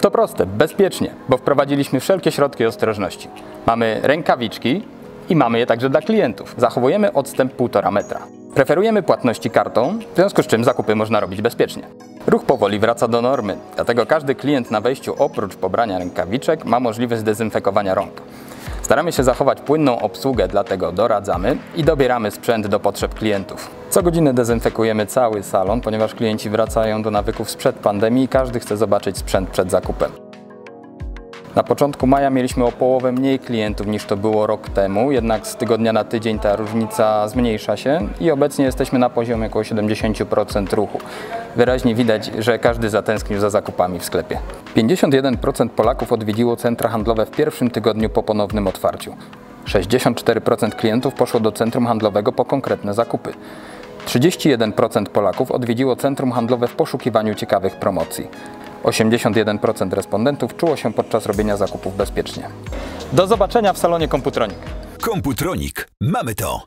To proste, bezpiecznie, bo wprowadziliśmy wszelkie środki ostrożności. Mamy rękawiczki i mamy je także dla klientów. Zachowujemy odstęp 1,5 metra. Preferujemy płatności kartą, w związku z czym zakupy można robić bezpiecznie. Ruch powoli wraca do normy, dlatego każdy klient na wejściu oprócz pobrania rękawiczek ma możliwość zdezynfekowania rąk. Staramy się zachować płynną obsługę, dlatego doradzamy i dobieramy sprzęt do potrzeb klientów. Co godzinę dezynfekujemy cały salon, ponieważ klienci wracają do nawyków sprzed pandemii i każdy chce zobaczyć sprzęt przed zakupem. Na początku maja mieliśmy o połowę mniej klientów niż to było rok temu, jednak z tygodnia na tydzień ta różnica zmniejsza się i obecnie jesteśmy na poziomie około 70% ruchu. Wyraźnie widać, że każdy zatęsknił za zakupami w sklepie. 51% Polaków odwiedziło centra handlowe w pierwszym tygodniu po ponownym otwarciu. 64% klientów poszło do centrum handlowego po konkretne zakupy. 31% Polaków odwiedziło centrum handlowe w poszukiwaniu ciekawych promocji. 81% respondentów czuło się podczas robienia zakupów bezpiecznie. Do zobaczenia w salonie Komputronik. Komputronik. Mamy to!